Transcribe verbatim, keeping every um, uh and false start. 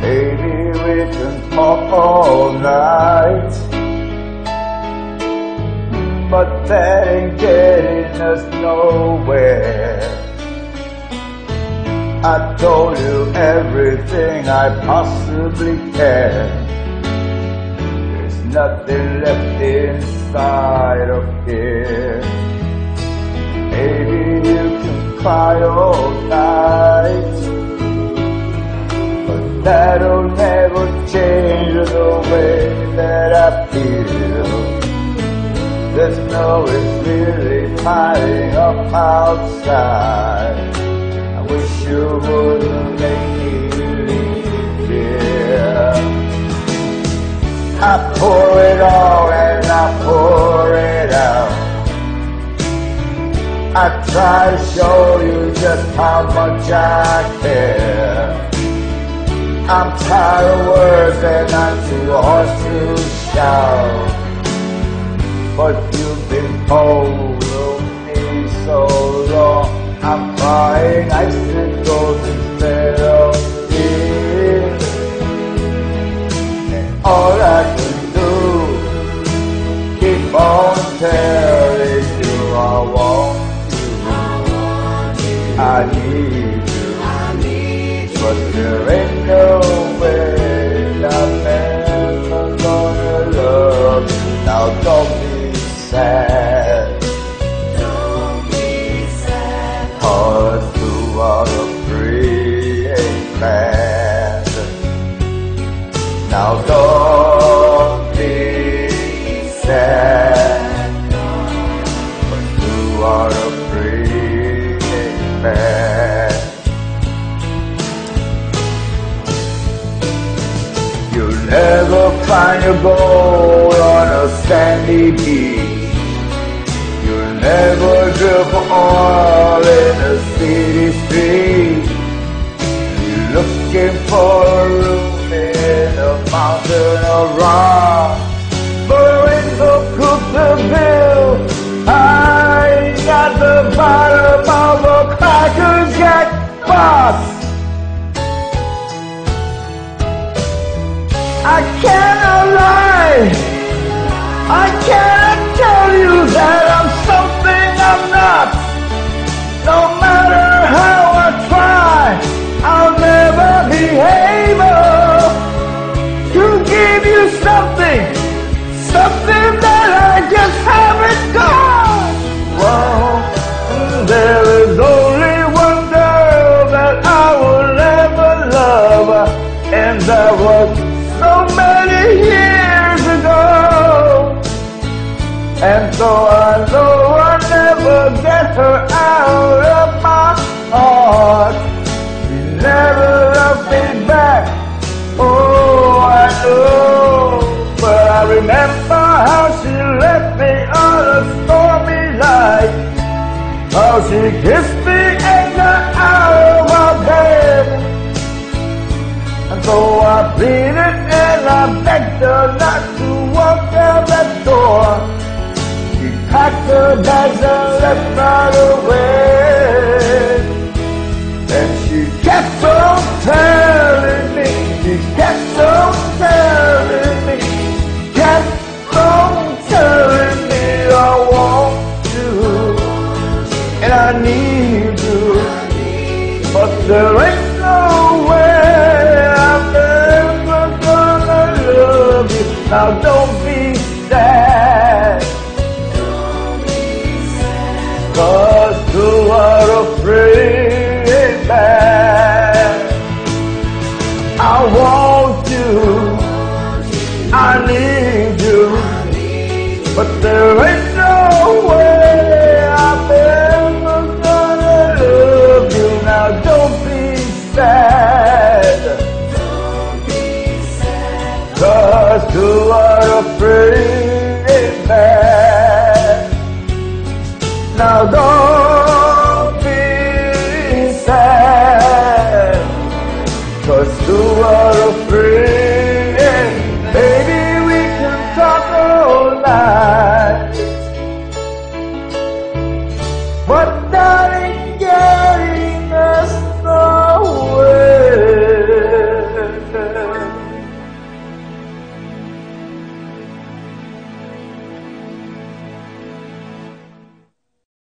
Baby, we can talk all night, but that ain't getting us nowhere. I told you everything I possibly can. There's nothing left inside of here. Baby, you can cry all night, that'll never change the way that I feel. The snow is really piling up outside. I wish you wouldn't make me leave here. I pour it all and I pour it out. I try to show you just how much I care. I'm tired of words and I'm too hard to shout, but you've been holding me so long. I'm crying, I still go instead of tears, and all I can do, keep on telling you I want you, I need you, but there ain't no way, I'm never gonna love you. Now don't be sad, don't be sad. Cause two out of three ain't bad. Now don't be sad, cause two out of three ain't bad. You'll never find your gold on a sandy beach. You'll never drill for oil in a city street. You're looking for a room in a mountain of rock, but it don't cook the bill. I ain't got the bottom of a Cracker Jack box. I cannot lie, I cannot tell you that I'm something I'm not. No matter how I try, I'll never be able to give you something, something that I just haven't got. Well, there is only one girl that I will ever love, and that was so many years ago, and so I know I'll never get her out of my heart. She never loved me back, oh I know, but I remember how she left me on a stormy night, how she kissed me and got out of my bed, and so I pleaded and I begged her not to walk out that door. She packed her bags and left right away. And she kept on telling me, she kept on telling me, she kept on telling me I want you and I need you, but there ain't no way. Now don't be sad, don't be sad. Cause two out of three ain't bad. I want you, I need you, but there ain't no way I'm ever gonna love you. Now don't be sad, cause two out of three ain't bad. Now don't be sad, cause two out of three ain't bad. Baby, we can talk all night, but that ain't good.